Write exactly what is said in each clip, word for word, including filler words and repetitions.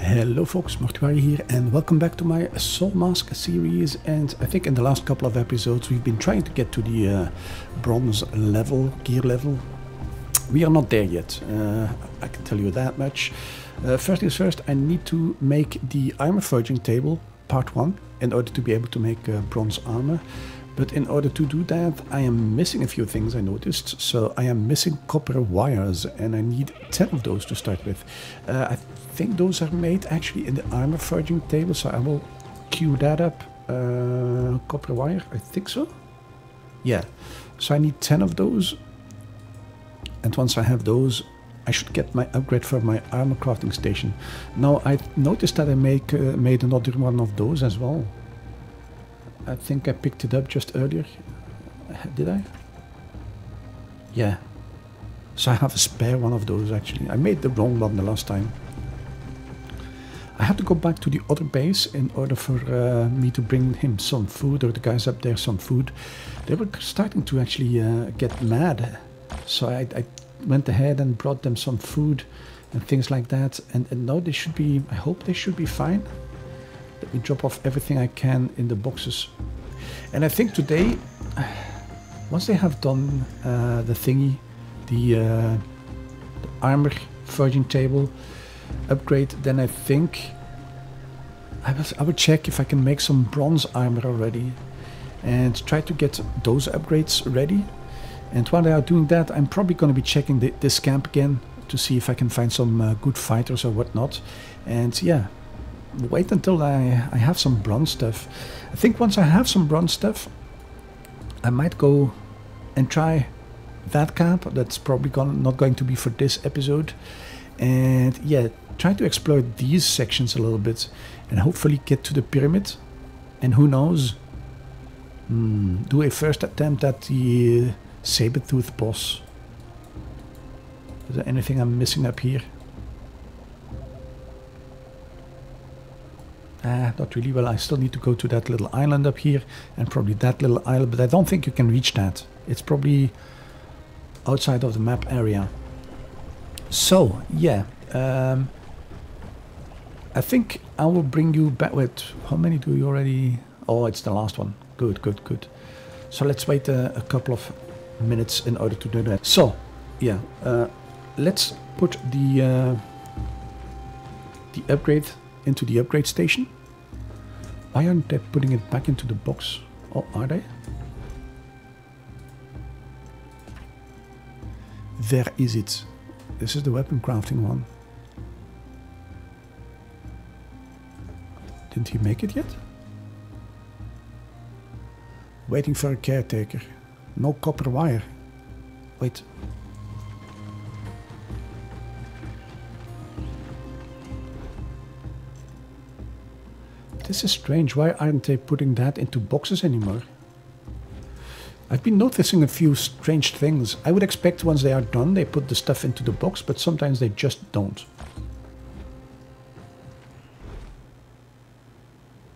Hello folks, Mortuari here and welcome back to my Soul Mask series. And I think in the last couple of episodes we've been trying to get to the uh, bronze level, gear level. We are not there yet, uh, I can tell you that much. Uh, first things first, I need to make the armor forging table part one in order to be able to make uh, bronze armor. But in order to do that, I am missing a few things I noticed. So I am missing copper wires and I need ten of those to start with. Uh, I think those are made actually in the armor forging table, so I will queue that up. Uh, copper wire, I think so. Yeah, so I need ten of those. And once I have those, I should get my upgrade for my armor crafting station. Now I noticed that I make, uh, made another one of those as well. I think I picked it up just earlier. Did I? Yeah. So I have a spare one of those actually. I made the wrong one the last time. I had to go back to the other base in order for uh, me to bring him some food, or the guys up there some food. They were starting to actually uh, get mad. So I, I went ahead and brought them some food and things like that. And, and now they should be, I hope they should be fine. Let me drop off everything I can in the boxes. And I think today, once they have done uh, the thingy, the, uh, the armor forging table upgrade, then I think I will, I will check if I can make some bronze armor already and try to get those upgrades ready. And while they are doing that, I'm probably going to be checking the, this camp again to see if I can find some uh, good fighters or whatnot. And yeah. Wait until I, I have some bronze stuff. I think once I have some bronze stuff, I might go and try that camp. That's probably gone, not going to be for this episode. And yeah, try to explore these sections a little bit and hopefully get to the pyramid. And who knows, hmm, do a first attempt at the uh, saber-toothed boss. Is there anything I'm missing up here? Uh, not really. Well, I still need to go to that little island up here and probably that little island, but I don't think you can reach that. It's probably outside of the map area. So, yeah. Um, I think I will bring you back with... How many do you already... Oh, it's the last one. Good, good, good. So let's wait a, a couple of minutes in order to do that. So, yeah. Uh, let's put the, uh, the upgrade... into the upgrade station. Why aren't they putting it back into the box? Oh, are they? There is it. This is the weapon crafting one. Didn't he make it yet? Waiting for a caretaker. No copper wire. Wait. This is strange. Why aren't they putting that into boxes anymore? I've been noticing a few strange things. I would expect once they are done, they put the stuff into the box, but sometimes they just don't.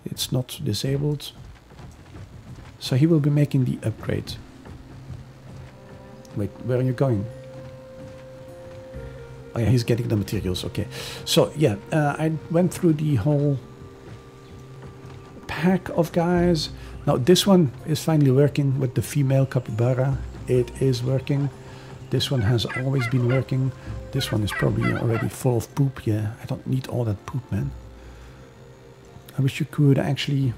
It's not disabled. So he will be making the upgrade. Wait, where are you going? Oh yeah, he's getting the materials. Okay. So yeah, uh, I went through the whole... pack of guys. Now this one is finally working with the female capybara. It is working. This one has always been working. This one is probably already full of poop. Yeah, I don't need all that poop, man. I wish you could actually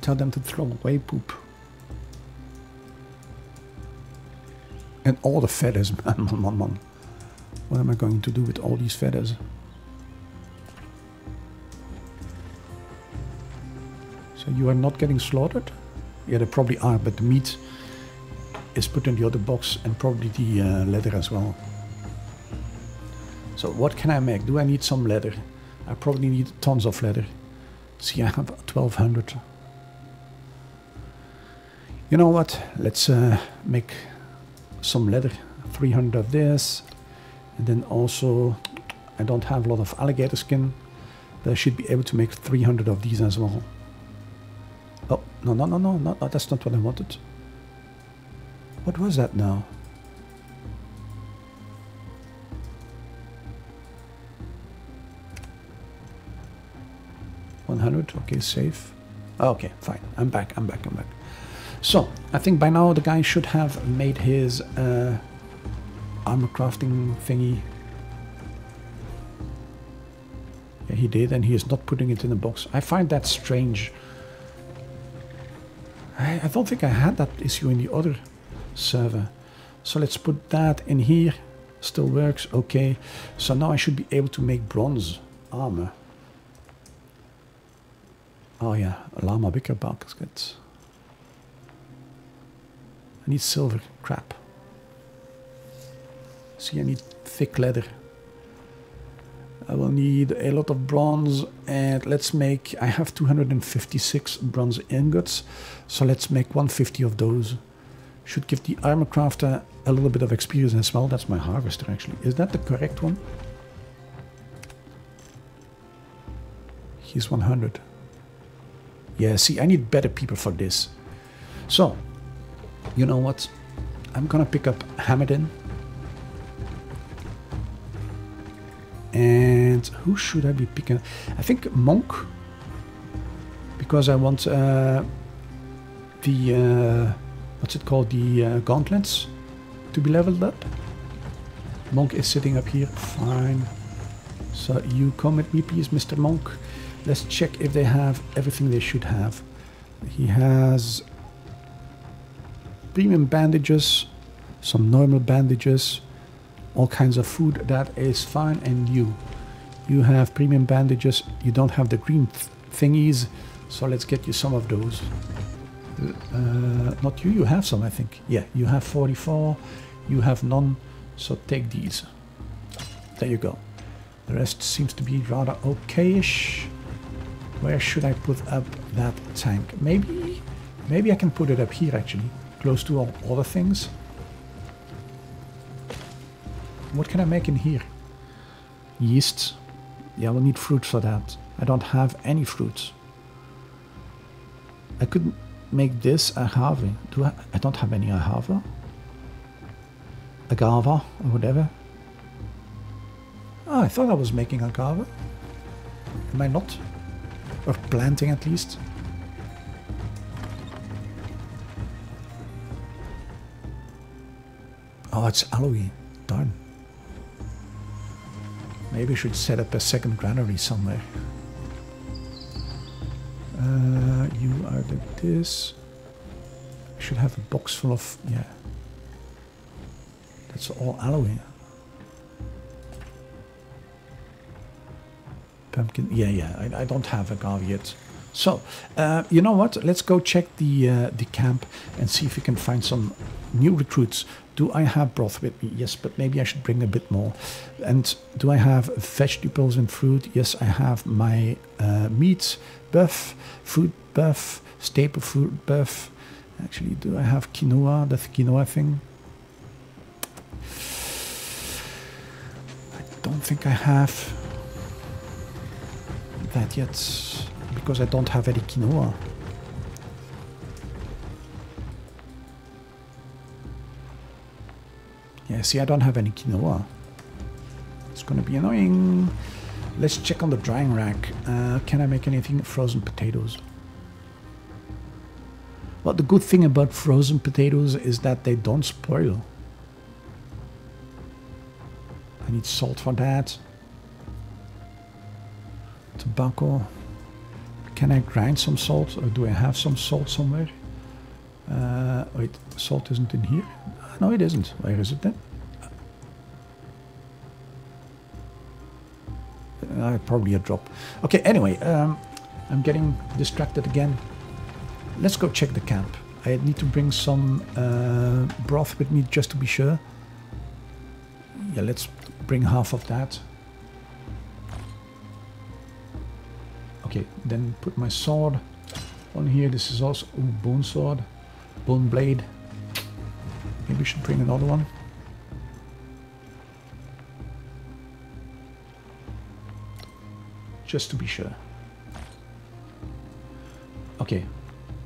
tell them to throw away poop. And all the feathers, man, man, man, man. What am I going to do with all these feathers? So you are not getting slaughtered? Yeah, they probably are, but the meat is put in the other box and probably the uh, leather as well. So what can I make? Do I need some leather? I probably need tons of leather. See, I have twelve hundred. You know what? Let's uh, make some leather. three hundred of this. And then also, I don't have a lot of alligator skin. But I should be able to make three hundred of these as well. Oh, no, no, no, no, no, no, that's not what I wanted. What was that now? one hundred, okay, save. Okay, fine, I'm back, I'm back, I'm back. So, I think by now the guy should have made his uh, armor crafting thingy. Yeah, he did, and he is not putting it in a box. I find that strange. I, I don't think I had that issue in the other server. So let's put that in here. Still works, okay. So now I should be able to make bronze armor. Oh yeah, llama wicker baskets. I need silver, crap. See, I need thick leather. I will need a lot of bronze, and let's make, I have two hundred fifty-six bronze ingots, so let's make one hundred fifty of those. Should give the armor crafter a little bit of experience as well. That's my harvester actually. Is that the correct one? He's one hundred. Yeah, see, I need better people for this. So, you know what? I'm gonna pick up Hamadin. And who should I be picking? I think Monk. Because I want uh, the... Uh, what's it called? The uh, gauntlets to be leveled up. Monk is sitting up here. Fine. So you come with me, please, Mister Monk. Let's check if they have everything they should have. He has premium bandages, some normal bandages, all kinds of food. That is fine. And you, you have premium bandages. You don't have the green th thingies, so let's get you some of those. Uh, not you, you have some, I think. Yeah, you have forty-four, you have none, so take these. There you go. The rest seems to be rather okay-ish. Where should I put up that tank? Maybe, maybe I can put it up here, actually, close to all other things. What can I make in here? Yeasts. Yeah, we'll need fruit for that. I don't have any fruits. I couldn't make this agave. Do I? I don't have any agave. Agave or whatever. Oh, I thought I was making agave. Am I not? Or planting at least. Oh, it's aloe. Darn. Maybe I should set up a second granary somewhere. Uh, you are like this. I should have a box full of, yeah. That's all aloe. Pumpkin, yeah, yeah. I, I don't have a agave yet. So, uh, you know what? Let's go check the uh, the camp and see if we can find some new recruits. Do I have broth with me? Yes, but maybe I should bring a bit more. And do I have vegetables and fruit? Yes, I have my uh, meat buff, fruit buff, staple fruit buff. Actually, do I have quinoa? That quinoa thing? I don't think I have that yet because I don't have any quinoa. Yeah, see, I don't have any quinoa. It's gonna be annoying. Let's check on the drying rack. Uh, can I make anything? Frozen potatoes. Well, the good thing about frozen potatoes is that they don't spoil. I need salt for that. Tobacco. Can I grind some salt, or do I have some salt somewhere? Uh, wait, salt isn't in here. No, it isn't. Where is it then? Uh, probably a drop. Okay, anyway, um, I'm getting distracted again. Let's go check the camp. I need to bring some uh, broth with me just to be sure. Yeah, let's bring half of that. Okay, then put my sword on here. This is also a bone sword, bone blade. Maybe we should bring another one. Just to be sure. Okay.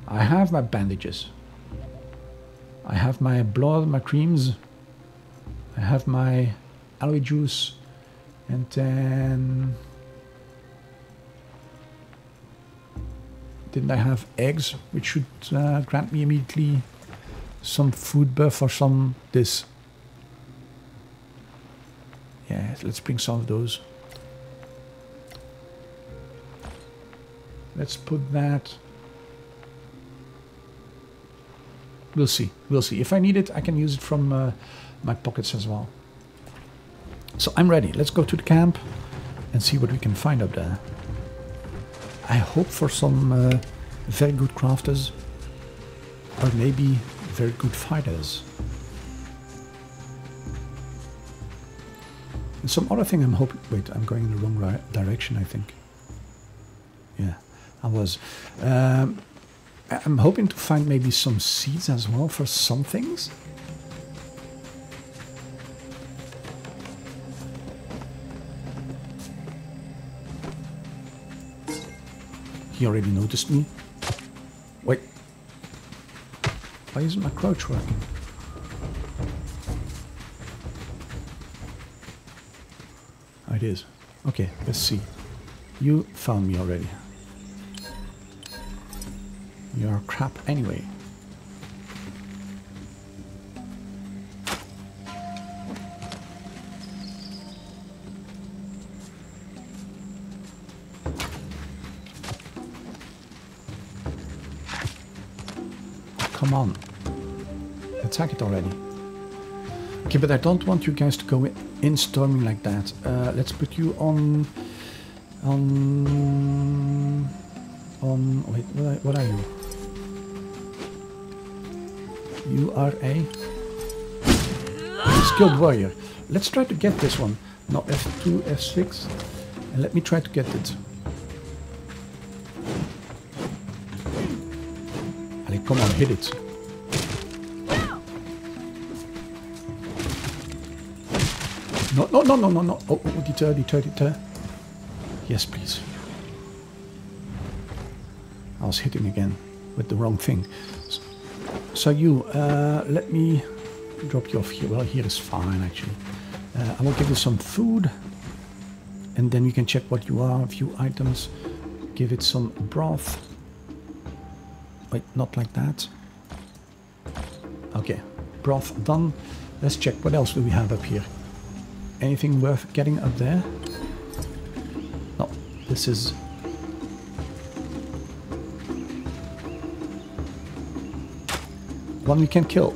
I have my bandages. I have my blood, my creams. I have my aloe juice. And then... Didn't I have eggs, which should uh, grant me immediately some food buff or some this? Yeah, let's bring some of those. Let's put that. We'll see. We'll see. If I need it, I can use it from uh, my pockets as well. So I'm ready. Let's go to the camp and see what we can find up there. I hope for some uh, very good crafters, or maybe very good fighters. And some other thing I'm hoping... Wait, I'm going in the wrong ri direction, I think. Yeah, I was. Um, I'm hoping to find maybe some seeds as well for some things. He already noticed me. Wait. Why isn't my crouch working? Oh, it is. Okay, let's see. You found me already. You're crap anyway. Come on. Attack it already. Okay, but I don't want you guys to go in storming like that. Uh, let's put you on... On... On... Wait, what are you? You are a... skilled warrior. Let's try to get this one. No, F two, F six. And let me try to get it. Come on, hit it. No, no, no, no, no, no. Oh, oh, deter, deter, deter. Yes, please. I was hitting again with the wrong thing. So you, uh, let me drop you off here. Well, here is fine, actually. Uh, I will give you some food. And then you can check what you are, a few items. Give it some broth. Wait, not like that. Okay, broth done. Let's check, what else do we have up here? Anything worth getting up there? No, this is... one we can kill.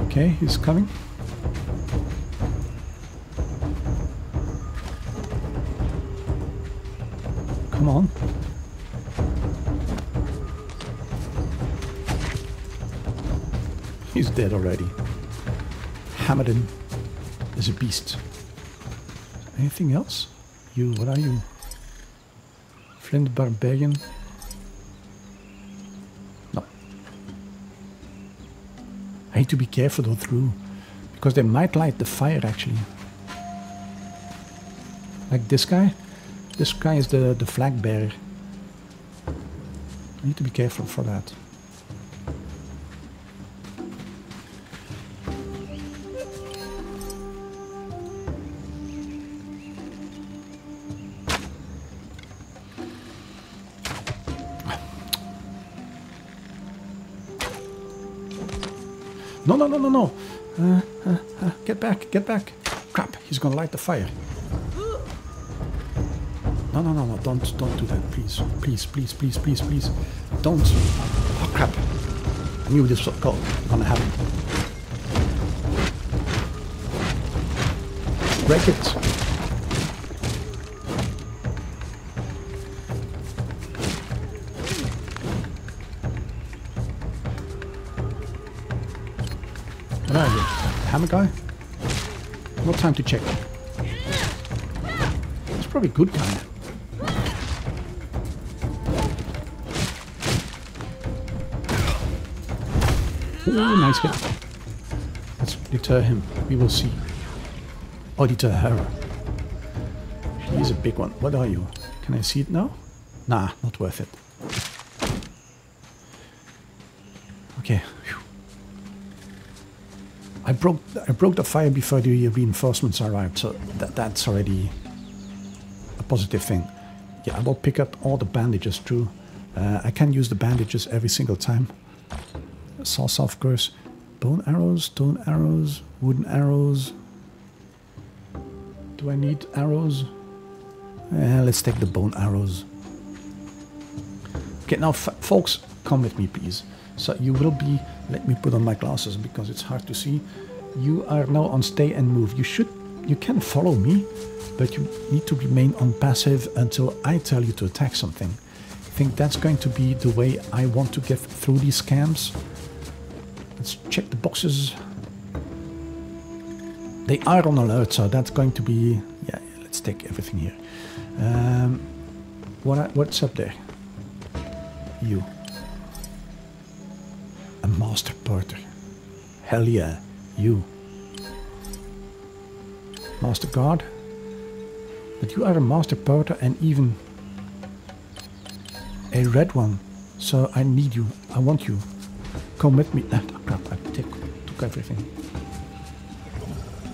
Okay, he's coming. Come on. He's dead already. Hammered him. There's a beast. Anything else? You, what are you? Flint Barbarian? No. I need to be careful though through. Because they might light the fire actually. Like this guy? This guy is the, the flag bearer. I need to be careful for that. No, no, no, no, no. Uh, uh, uh, get back, get back. Crap, he's gonna light the fire. No, no, no, no, don't, don't do that, please. Please, please, please, please, please. Don't. Oh, crap. I knew this was gonna happen. Break it. What are you? The hammer guy? No time to check. It's probably a good guy. Ooh, nice hit. Let's deter him. We will see. Or deter her. She's a big one. What are you? Can I see it now? Nah, not worth it. Okay. Whew. I broke I broke the fire before the reinforcements arrived, so that, that's already a positive thing. Yeah, I will pick up all the bandages too. Uh, I can use the bandages every single time. Salsa, of course. Bone arrows, stone arrows, wooden arrows. Do I need arrows? Uh, let's take the bone arrows. Okay, now f folks, come with me, please. So you will be, let me put on my glasses because it's hard to see. You are now on stay and move. You should, you can follow me, but you need to remain on passive until I tell you to attack something. I think that's going to be the way I want to get through these camps. Let's check the boxes. They are on alert, so that's going to be, yeah, let's take everything here. Um, what I, what's up there? You. A master porter. Hell yeah, you. Master guard. But you are a master porter and even a red one. So I need you. I want you. Come with me. Ah, crap, I took, took everything.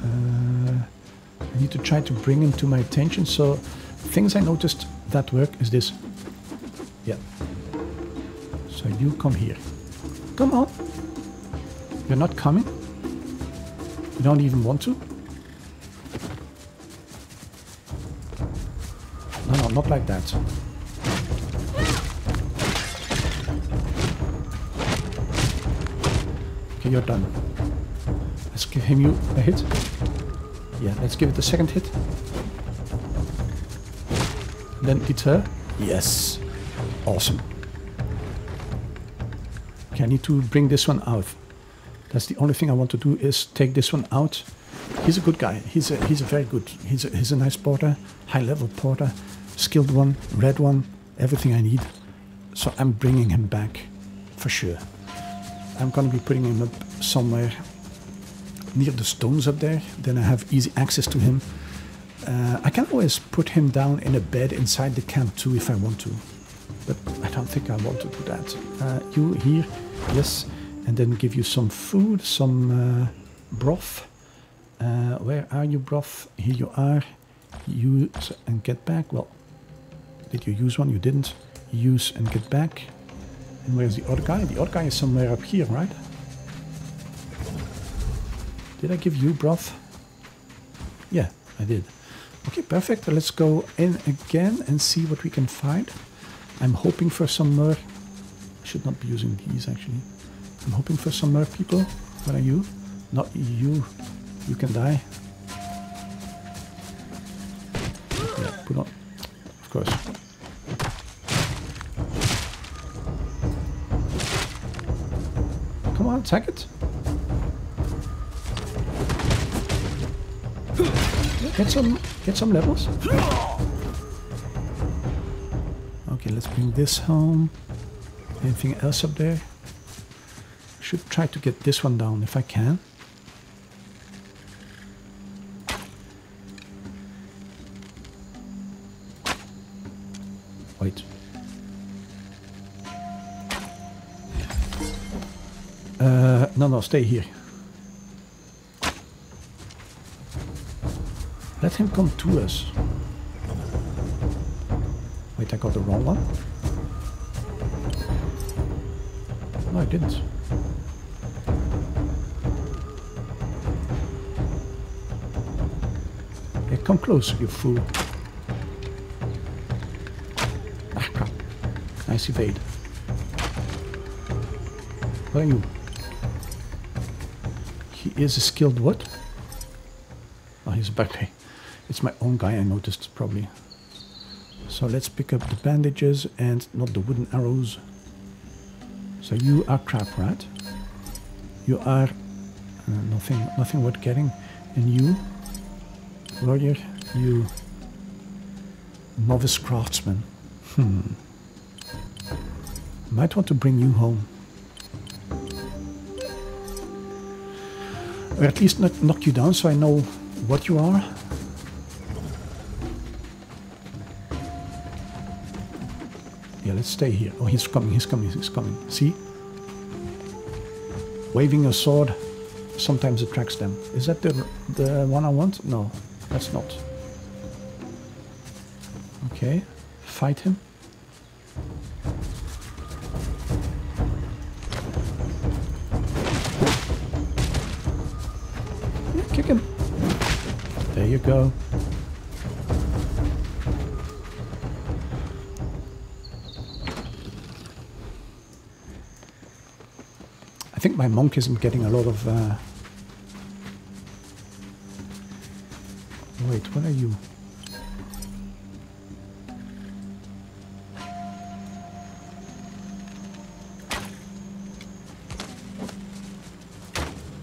Uh, I need to try to bring him to my attention. So things I noticed that work is this. Yeah. So you come here. Come on. You're not coming. You don't even want to. No, no, not like that. Okay, you're done. Let's give him you a hit. Yeah, let's give it a second hit. Then deter. Yes. Awesome. Okay, I need to bring this one out. That's the only thing I want to do is take this one out. He's a good guy. He's a, he's a very good. He's a, he's a nice porter, high level porter, skilled one, red one, everything I need. So I'm bringing him back for sure. I'm gonna be putting him up somewhere near the stones up there. Then I have easy access to him. Uh, I can always put him down in a bed inside the camp too if I want to. But I don't think I want to do that. Uh, you here, yes, and then give you some food, some uh, broth. Uh, where are you, broth? Here you are. Use and get back. Well, did you use one? You didn't. Use and get back. And where's the other guy? The other guy is somewhere up here, right? Did I give you broth? Yeah, I did. Okay, perfect. Let's go in again and see what we can find. I'm hoping for some more. I should not be using these actually. I'm hoping for some more people. Where are you? Not you. You can die. Yeah, put on. Of course. Come on, attack it. Get some. Get some levels. Let's bring this home. Anything else up there? Should try to get this one down if I can. Wait. Uh, no, no, stay here. Let him come to us. I got the wrong one. No, I didn't. Hey, come close, you fool. Ah, crap. Nice evade. Where are you? He is a skilled what? Oh, he's a backpack. It's my own guy, I noticed, probably. So let's pick up the bandages and not the wooden arrows. So you are crap, right? You are uh, nothing, nothing worth getting. And you, warrior, you novice craftsman. Hmm. Might want to bring you home, or at least not knock you down, so I know what you are. Yeah, let's stay here. Oh, he's coming, he's coming, he's coming. See? Waving a sword. sometimes attracts them. Is that the, the one I want? No, that's not. Okay, fight him. Yeah, kick him. There you go. I think my monk isn't getting a lot of... Uh... Wait, what are you?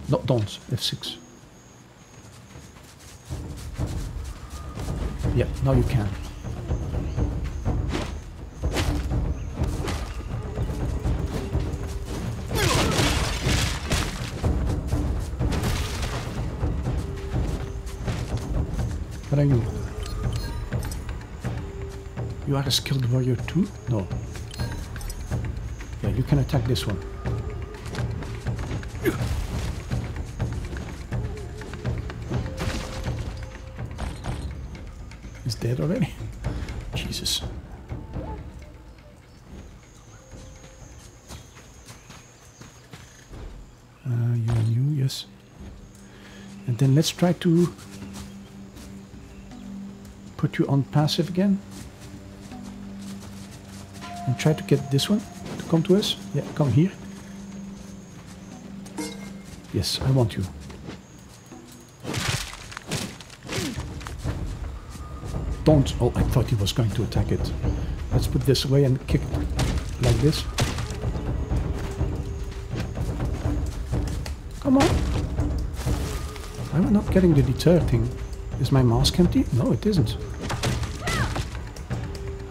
Not dons, F six. Yeah, now you can. What are you? You are a skilled warrior too? No. Yeah, you can attack this one. He's dead already? Jesus. Uh, you and you, yes. And then let's try to... put you on passive again and try to get this one to come to us. Yeah, come here. Yes, I want you. Don't. Oh, I thought he was going to attack it. Let's put this away and kick it like this. Come on. I'm not getting the deter thing. Is my mask empty? No, it isn't.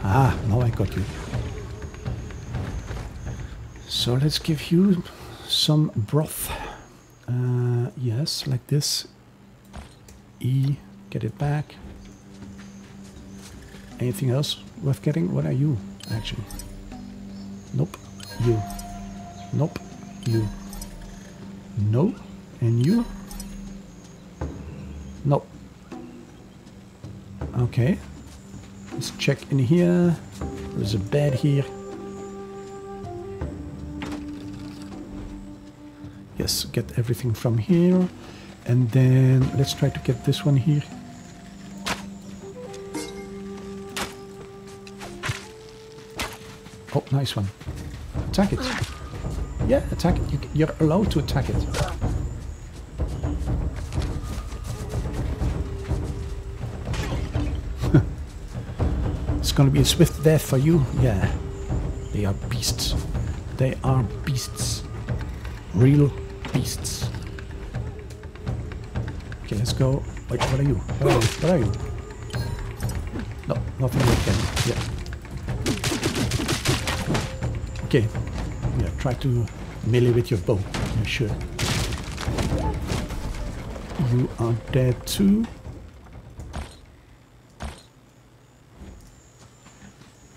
Ah, now I got you. So let's give you some broth. Uh, yes, like this. E, get it back. Anything else worth getting? What are you, actually? Nope. You. Nope. You. No. And you? Nope. Okay, let's check in here. There's a bed here. Yes, get everything from here. And then let's try to get this one here. Oh, nice one. Attack it. Yeah, attack it. You're allowed to attack it. It's gonna be a swift death for you. Yeah, they are beasts. They are beasts. Real beasts. Okay, let's go. Wait, what are you? What are you? What are you? No, nothing like that. Yeah. Okay. Yeah, try to melee with your bow. Yeah, sure. You are dead too.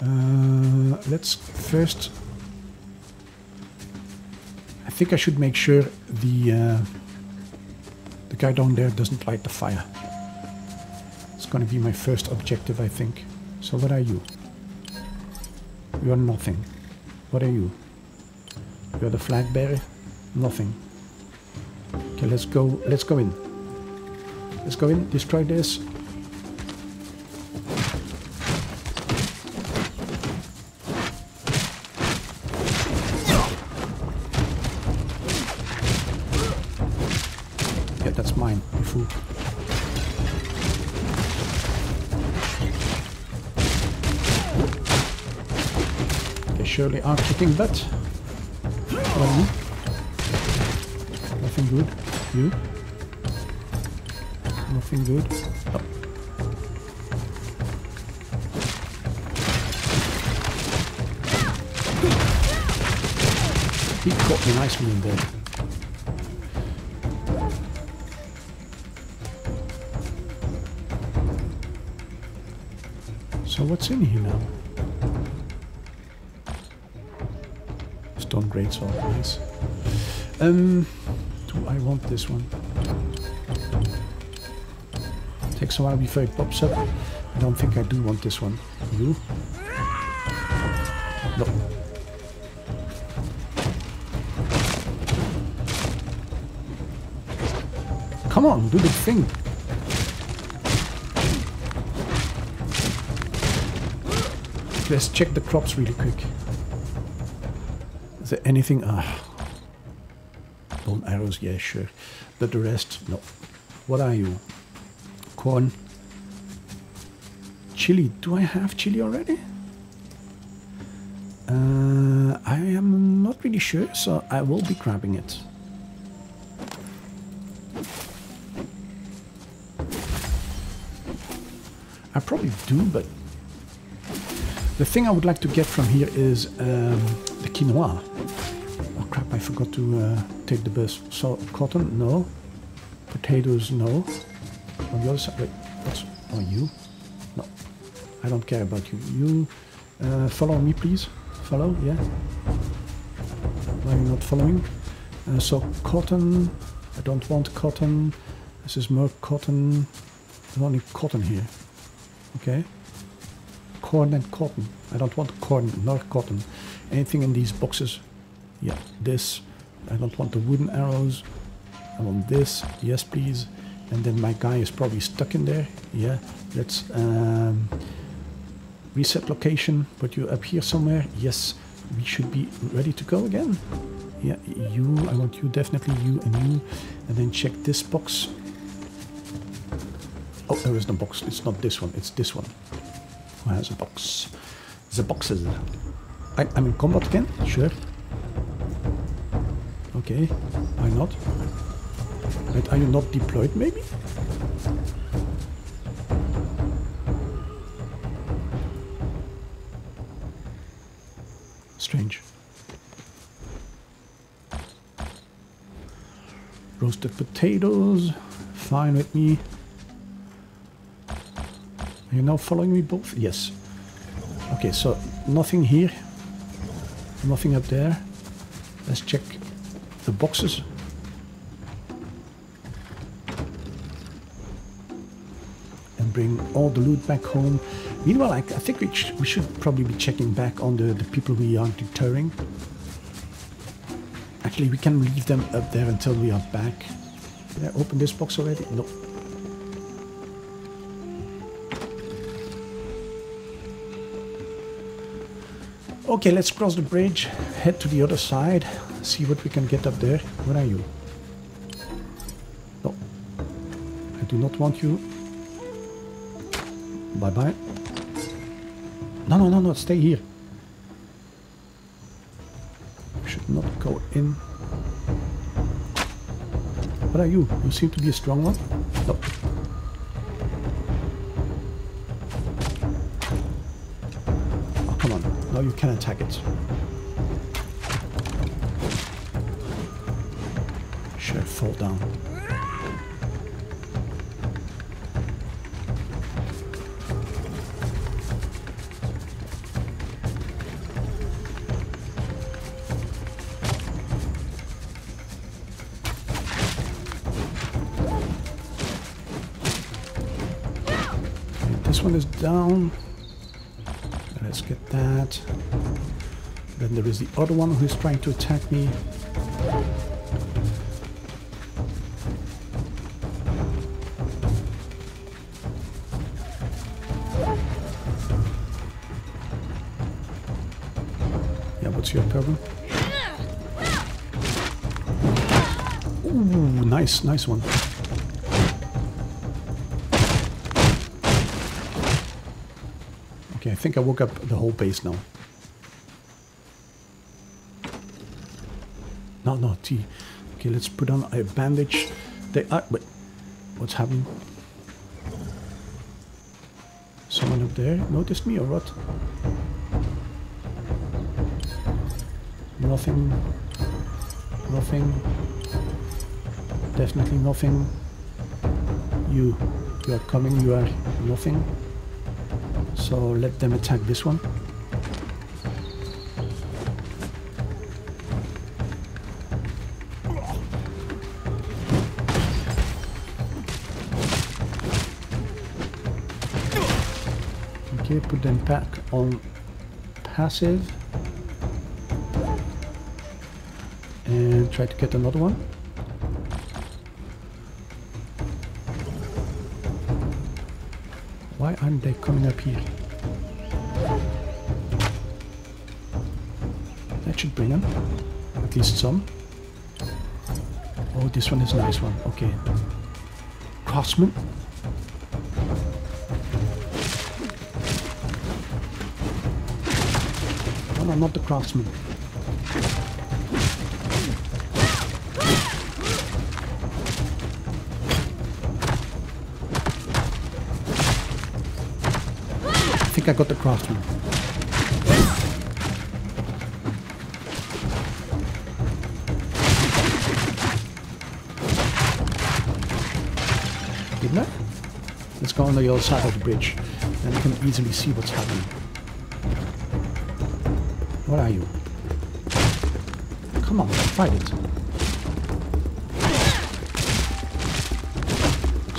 Uh, let's first... I think I should make sure the uh, the guy down there doesn't light the fire. It's gonna be my first objective, I think. So what are you? You are nothing. What are you? You are the flag bearer? Nothing. Okay, let's go. Let's go in. Let's go in. Destroy this. Surely are kicking butt. Well, nothing good. You. Nothing good. Oh. He caught me nicely in there. So what's in here now? Stone greatsword, nice. Um, do I want this one. Takes a while before it pops up. I don't think I do want this one. You? No. Come on, do the thing. Let's check the crops really quick. Is there anything? Ah. Bone arrows, yeah, sure. But the rest, no. What are you? Corn. Chili. Do I have chili already? Uh, I am not really sure, so I will be grabbing it. I probably do, but... The thing I would like to get from here is um, the quinoa. Oh crap, I forgot to uh, take the bus. So, cotton, no. Potatoes, no. On the other side, wait, what's on you? No, I don't care about you. You uh, follow me, please. Follow, yeah. Why are you not following? Uh, so, cotton, I don't want cotton. This is more cotton. I don't need cotton here. Okay. Corn and cotton. I don't want corn nor cotton. Anything in these boxes? Yeah, this. I don't want the wooden arrows. I want this. Yes, please. And then my guy is probably stuck in there. Yeah, let's um, reset location. Put you up here somewhere. Yes, we should be ready to go again. Yeah, you. I want you, definitely you and you. And then check this box. Oh, there is no box. It's not this one. It's this one. Who has a box? The boxes. I, I'm in combat again? Sure. Okay. Why not? Wait, are you not deployed maybe? Strange. Roasted potatoes. Fine with me. You're now following me both? Yes. Okay, so nothing here. Nothing up there. Let's check the boxes. And bring all the loot back home. Meanwhile, I, I think we, sh we should probably be checking back on the, the people we are deterring. Actually, we can leave them up there until we are back. Did I open this box already? No. Okay, let's cross the bridge, head to the other side, see what we can get up there. Where are you? No. I do not want you. Bye-bye. No, no, no, no, stay here. We should not go in. What are you? You seem to be a strong one. No. Now you can attack it. Sure, fall down. Okay, this one is down. Let's get that. Then there is the other one who's trying to attack me. Yeah, what's your problem? Ooh, nice, nice one. I think I woke up the whole base now. No, no, T. Okay, let's put on a bandage. They are... Wait. What's happening? Someone up there noticed me or what? Nothing. Nothing. Definitely nothing. You. You are coming. You are nothing. So let them attack this one. Okay, put them back on passive. And try to get another one. Why aren't they coming up here? That should bring them. At least some. Oh, this one is a nice one. Okay. Craftsman. No, no, not the craftsman. I got the craftsman. Didn't I? Let's go on the other side of the bridge, and we can easily see what's happening. What are you? Come on, fight it.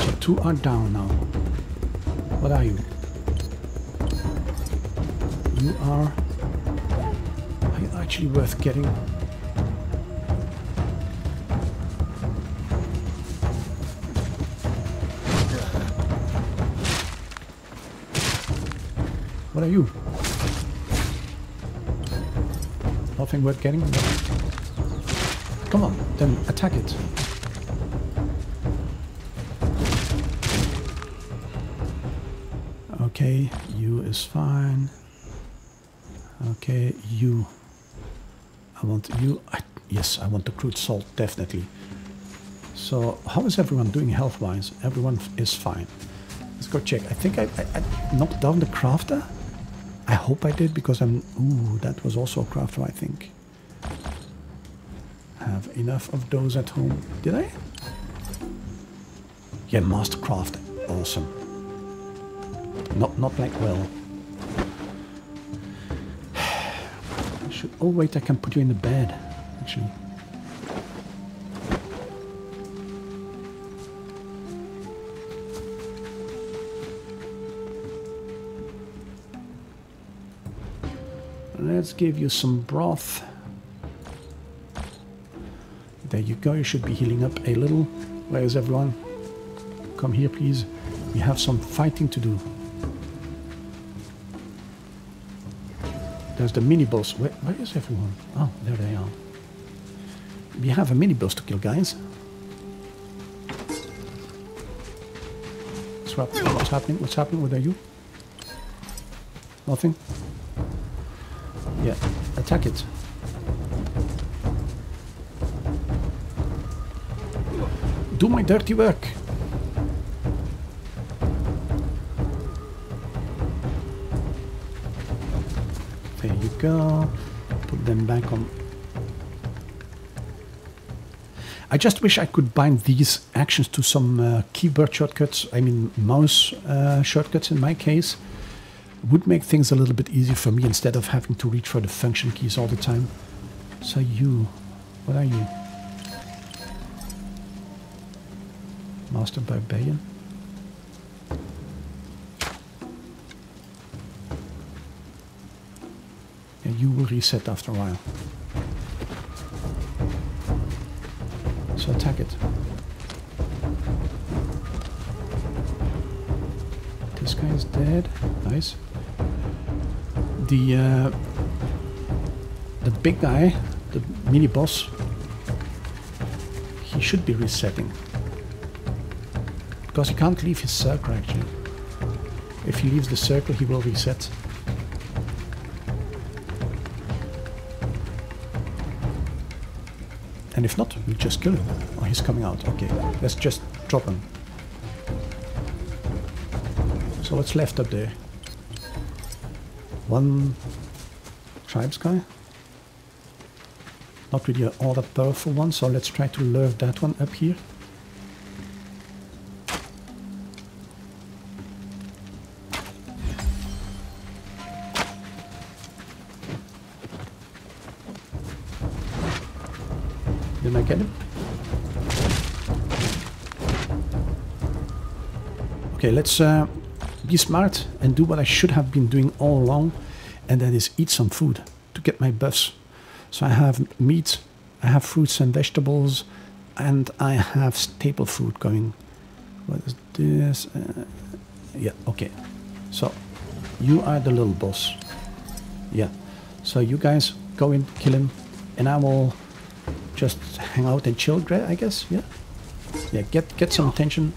So two are down now. What are you? You are, are you actually worth getting? What are you? Nothing worth getting? No. Come on, then attack it. Okay, you is fine. Okay, you. I want you. I, yes, I want the crude salt, definitely. So, how is everyone doing health-wise? Everyone is fine. Let's go check. I think I, I, I knocked down the crafter. I hope I did, because I'm... Ooh, that was also a crafter, I think. Have enough of those at home. Did I? Yeah, master craft. Awesome. Not, not like well. Oh wait, I can put you in the bed, actually. Let's give you some broth. There you go, you should be healing up a little. Where is everyone? Come here, please. We have some fighting to do. There's the mini-boss. Where, where is everyone? Oh, there they are. We have a mini-boss to kill, guys. What's happening? What's happening? What's happening? What are you? Nothing? Yeah, attack it. Do my dirty work! Go. Put them back on. I just wish I could bind these actions to some uh, keyboard shortcuts, I mean mouse uh, shortcuts in my case. Would make things a little bit easier for me instead of having to reach for the function keys all the time. So you, what are you? Master Barbarian? You will reset after a while. So attack it. This guy is dead. Nice. The uh, the big guy, the mini boss, he should be resetting because he can't leave his circle actually. If he leaves the circle, he will reset. And if not, we just kill him. Oh, he's coming out. Okay, let's just drop him. So what's left up there? One tribes guy. Not really all that powerful one, so let's try to lure that one up here. Did I get him? Okay, let's uh, be smart and do what I should have been doing all along, and that is eat some food to get my buffs. So I have meat, I have fruits and vegetables, and I have staple food going. What is this? Uh, yeah, okay. So you are the little boss. Yeah. So you guys go in, kill him, and I will just hang out and chill, I guess. Yeah. Yeah, get get some attention.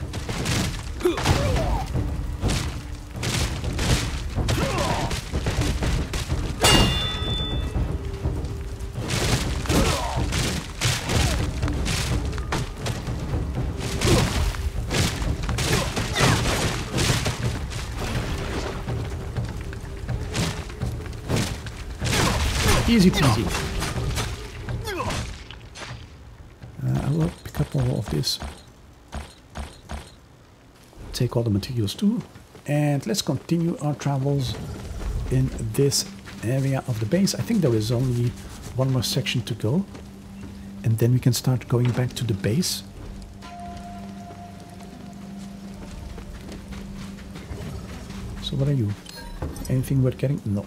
Easy peasy. Uh, I will pick up all of this. Take all the materials too. And let's continue our travels in this area of the base. I think there is only one more section to go. And then we can start going back to the base. So what are you? Anything worth getting? No.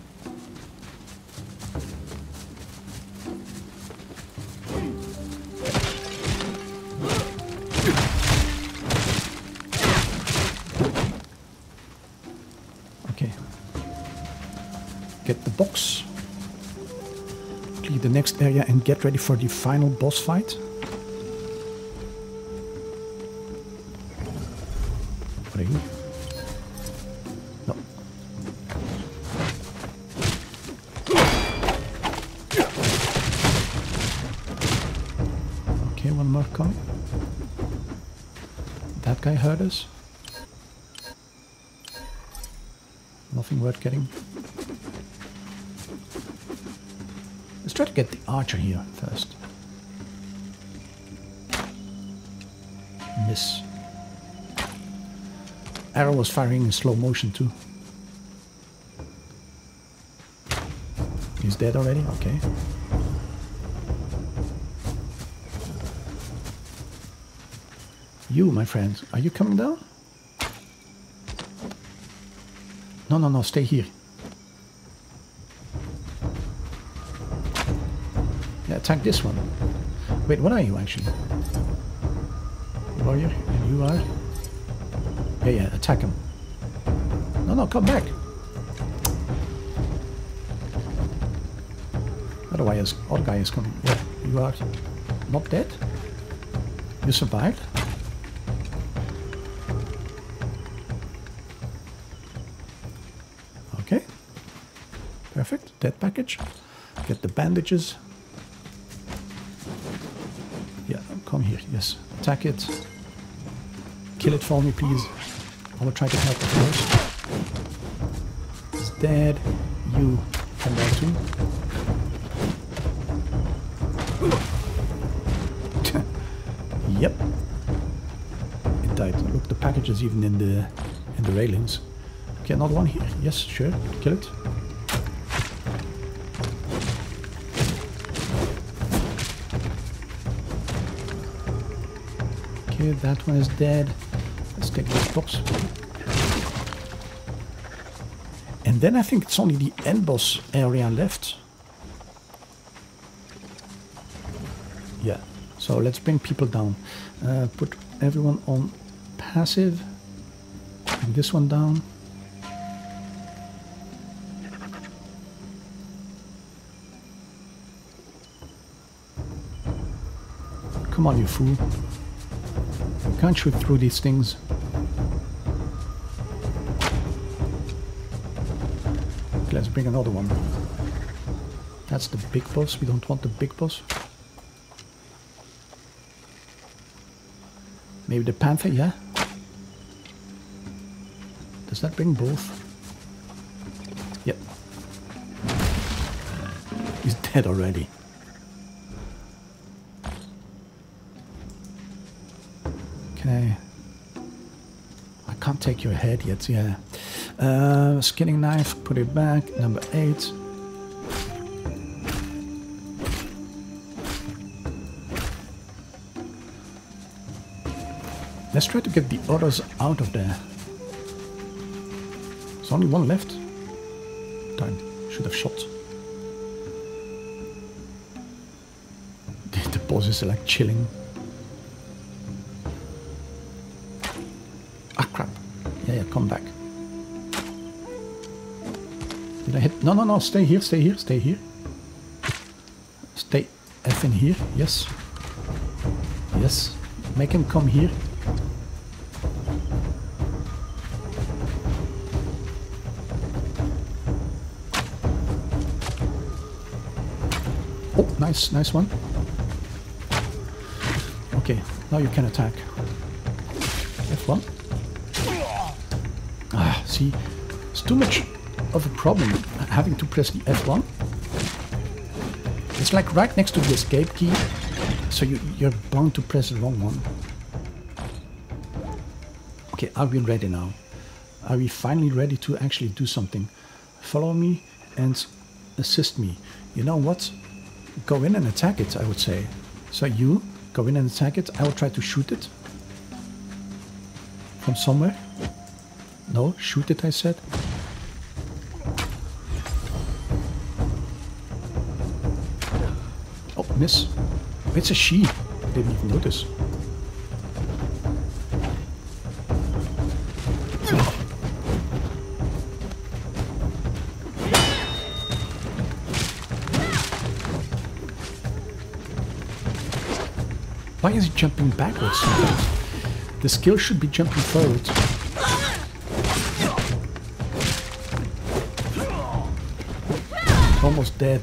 The next area and get ready for the final boss fight. What are you? No. Okay, one more coming. That guy hurt us. Nothing worth getting. Let's try to get the archer here first. Miss. Arrow was firing in slow motion too. He's dead already? Okay. You, my friend, are you coming down? No, no, no, stay here. Attack this one. Wait, what are you actually? Warrior, and you are? Yeah, yeah, attack him. No, no, come back. Otherwise, other guy is coming. Yeah, you are not dead. You survived. Okay. Perfect. Dead package. Get the bandages. Come here, yes. Attack it. Kill it for me, please. I will try to help it first. It's dead. You come back too. Yep. It died. Look, the package is even in the in the railings. Okay, another one here. Yes, sure. Kill it. That one is dead. Let's take this box. And then I think it's only the end boss area left. Yeah, so let's bring people down. Uh, put everyone on passive. Bring this one down. Come on, you fool. Can't shoot through these things. Okay, let's bring another one. That's the big boss. We don't want the big boss. Maybe the panther, yeah? Does that bring both? Yep. He's dead already. Okay. I can't take your head yet, yeah. Uh, skinning knife, put it back, number eight. Let's try to get the others out of there. Only one left. Darn, should have shot. The bosses are like chilling. Ah, crap. Yeah, yeah, come back. Did I hit? No, no, no, stay here, stay here, stay here. Stay F in here, yes. Yes, make him come here. Oh, nice, nice one. Okay, now you can attack. F one. Ah, see, it's too much of a problem having to press the F one. It's like right next to the escape key, so you, you're bound to press the wrong one. Okay, are we ready now? Are we finally ready to actually do something? Follow me and assist me. You know what? Go in and attack it, I would say. So you go in and attack it. I will try to shoot it from somewhere. No, shoot it, I said. Oh, miss. It's a she. I didn't even notice. Why is it jumping backwards sometimes? The skill should be jumping forward. Almost dead.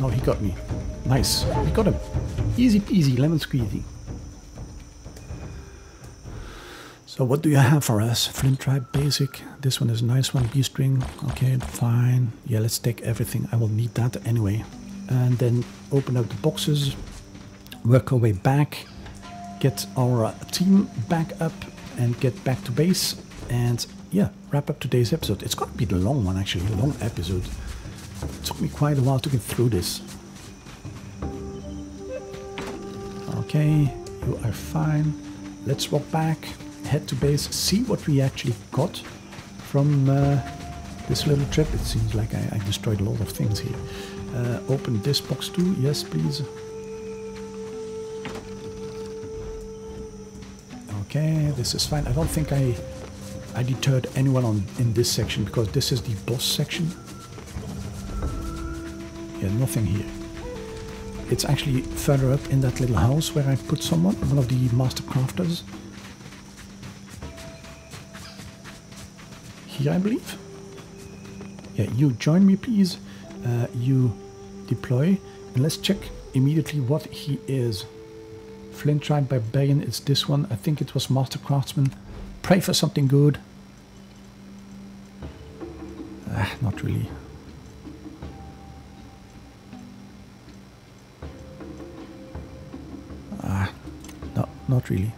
No, he got me. Nice. We got him. Easy peasy, lemon squeezy. So what do you have for us? Flint Tribe Basic. This one is a nice one. B-string. Okay, fine. Yeah, let's take everything. I will need that anyway. And then open up the boxes. Work our way back. Get our team back up and get back to base. And yeah, wrap up today's episode. It's got to be the long one, actually. A long episode. It took me quite a while to get through this. Okay, you are fine. Let's walk back. Head to base, see what we actually got from uh, this little trip. It seems like I, I destroyed a lot of things here. Uh, open this box too, yes please. Okay, this is fine. I don't think I I deterred anyone on in this section because this is the boss section. Yeah, nothing here. It's actually further up in that little house where I put someone, one of the master crafters. I believe. Yeah, you join me please. Uh, you deploy and let's check immediately what he is. Flint Tribe Barbarian, it's this one. I think it was Master Craftsman. Pray for something good. Uh, not really. Ah, uh, no, not really.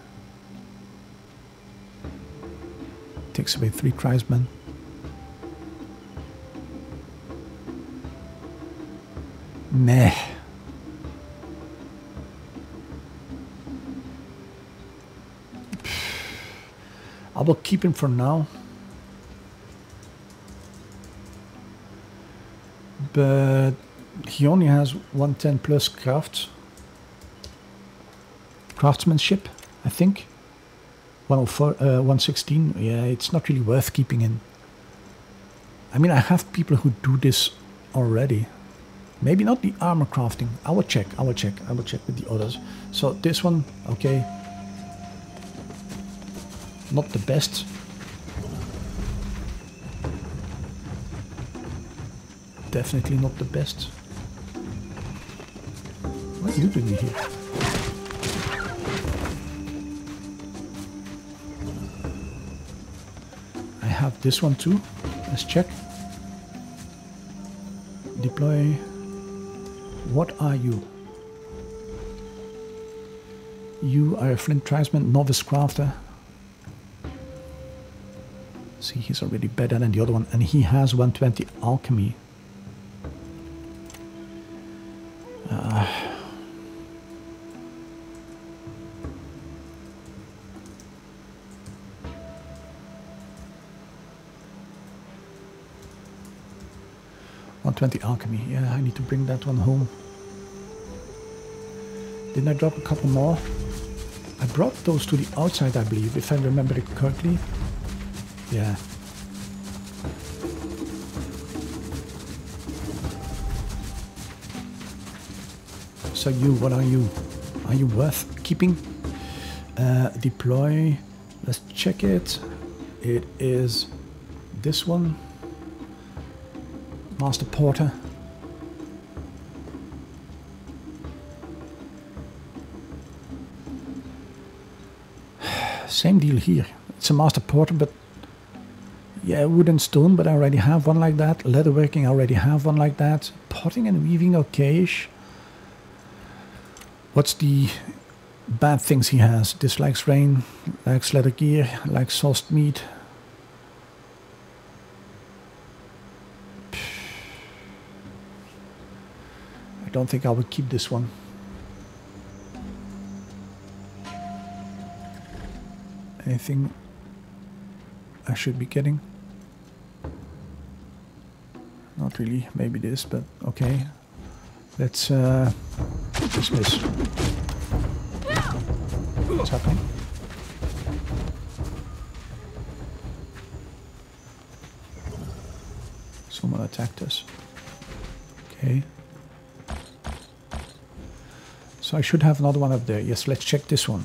Takes away three cries, man. Meh. I will keep him for now. But he only has one ten plus craft. Craftsmanship, I think. one oh four, uh, one sixteen, yeah, it's not really worth keeping in. I mean, I have people who do this already. Maybe not the armor crafting. I will check, I will check, I will check with the others. So this one, okay. Not the best. Definitely not the best. What are you doing here? Have this one too. Let's check. Deploy. What are you? You are a Flint Tribesman, novice crafter. See, he's already better than the other one, and he has one twenty alchemy. one twenty alchemy. Yeah, I need to bring that one home. Didn't I drop a couple more? I brought those to the outside, I believe, if I remember it correctly. Yeah. So you, what are you? Are you worth keeping? Uh, deploy. Let's check it. It is this one. Master Porter. Same deal here. It's a Master Porter, but yeah, wood and stone, but I already have one like that. Leatherworking, I already have one like that. Potting and weaving, okay-ish. What's the bad things he has? Dislikes rain, likes leather gear, likes sourced meat. I don't think I will keep this one. Anything I should be getting? Not really, maybe this, but okay. Let's uh, dismiss. What's happening? Someone attacked us. Okay. So I should have another one up there. Yes, let's check this one.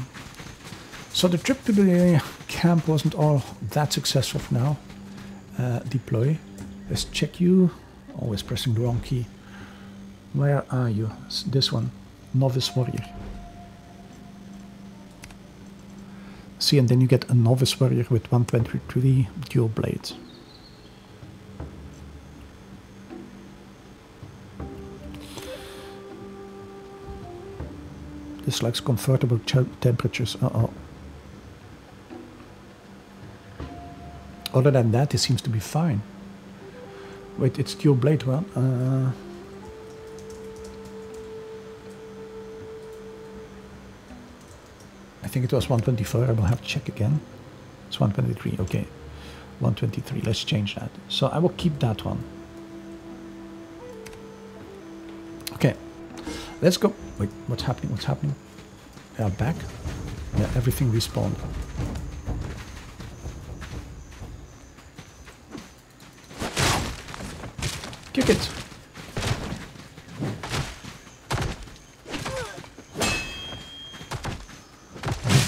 So the trip to the camp wasn't all that successful for now. Uh, deploy. Let's check you. Always pressing the wrong key. Where are you? This one. Novice warrior. See, and then you get a novice warrior with one twenty-three dual blades. This likes comfortable temperatures. Uh-oh. Other than that, it seems to be fine. Wait, it's dual blade one. Uh... I think it was one twenty-four, I will have to check again. It's one twenty-three, okay. one twenty-three, let's change that. So I will keep that one. Okay, let's go. Wait, what's happening, what's happening? They are back. Yeah, everything respawned. Kick it.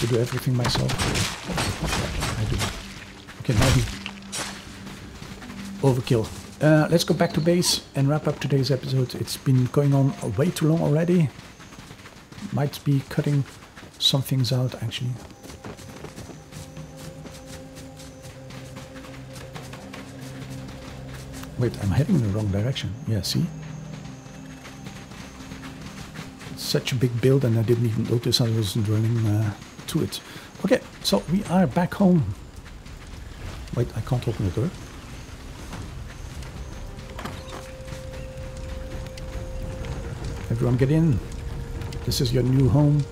Do everything myself. I do. Okay, maybe overkill. Uh, let's go back to base and wrap up today's episode. It's been going on way too long already. Might be cutting some things out actually. Wait, I'm heading in the wrong direction. Yeah, see? It's such a big build, and I didn't even notice I wasn't running. Uh, To it. Okay, so we are back home. Wait, I can't open the door. Everyone get in. This is your new home.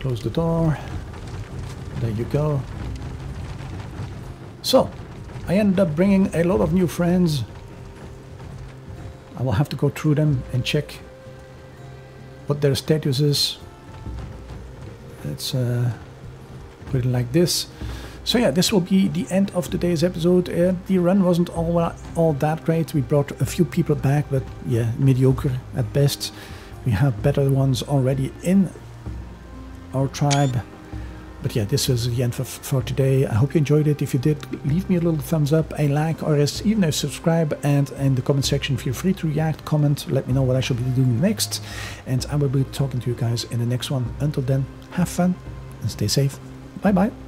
Close the door. There you go. So, I ended up bringing a lot of new friends. I will have to go through them and check what their status is. Let's uh, put it like this. So yeah, this will be the end of today's episode. Uh, the run wasn't all, uh, all that great. We brought a few people back, but yeah, mediocre at best. We have better ones already in our tribe. But yeah, this is the end for, for today. I hope you enjoyed it. If you did, leave me a little thumbs up, a like, or even a subscribe. And in the comment section, feel free to react, comment, let me know what I should be doing next. And I will be talking to you guys in the next one. Until then, have fun and stay safe. Bye-bye.